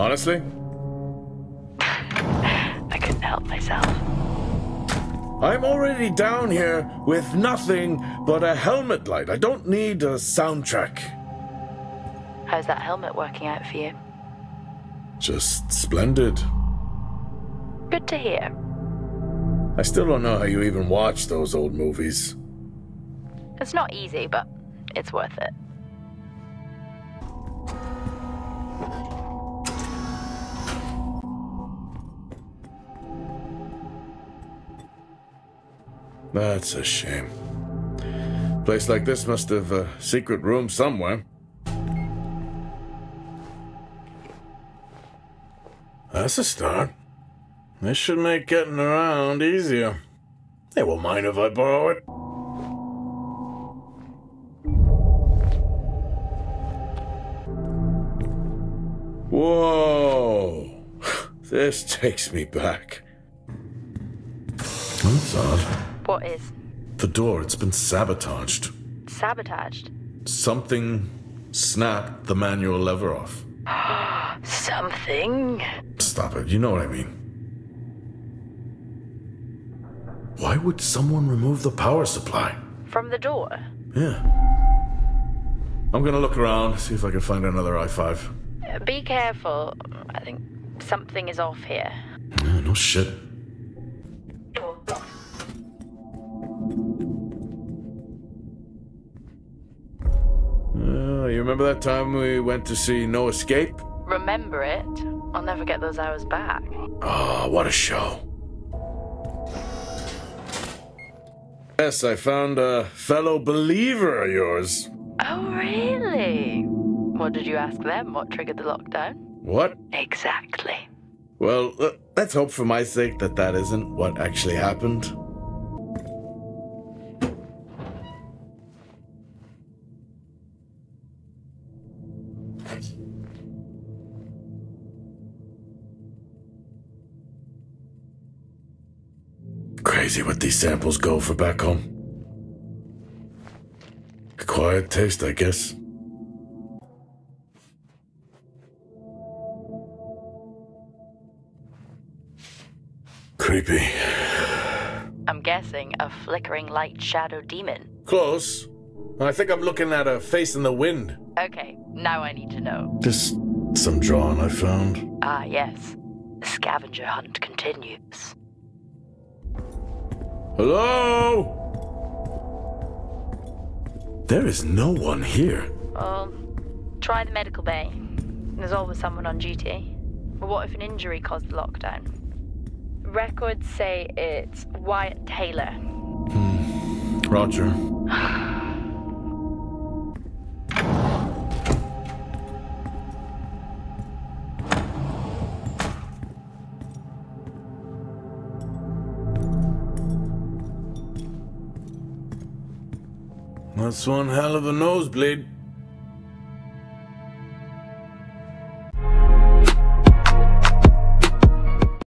Honestly? I couldn't help myself. I'm already down here with nothing but a helmet light. I don't need a soundtrack. How's that helmet working out for you? Just splendid. Good to hear. I still don't know how you even watch those old movies. It's not easy, but it's worth it. That's a shame. Place like this must have a secret room somewhere. That's a start. This should make getting around easier. They won't mind if I borrow it. Whoa! This takes me back. That's odd. What is? The door, it's been sabotaged. Sabotaged? Something snapped the manual lever off. Something? Stop it, you know what I mean. Why would someone remove the power supply? From the door? Yeah. I'm gonna look around, see if I can find another i5. Be careful. I think something is off here. No shit. You remember that time we went to see No Escape? Remember it? I'll never get those hours back. Oh, what a show. Yes, I found a fellow believer of yours. Oh, really? What did you ask them? What triggered the lockdown? What? Exactly. Well, let's hope for my sake that that isn't what actually happened. Crazy what these samples go for back home. Acquired taste, I guess. Creepy. I'm guessing a flickering light shadow demon. Close. I think I'm looking at a face in the wind. Okay, now I need to know. Just some drawing I found. Ah, yes. The scavenger hunt continues. Hello? There is no one here. Well, try the medical bay. There's always someone on duty. But what if an injury caused the lockdown? Records say it's Wyatt Taylor. Roger. That's one hell of a nosebleed.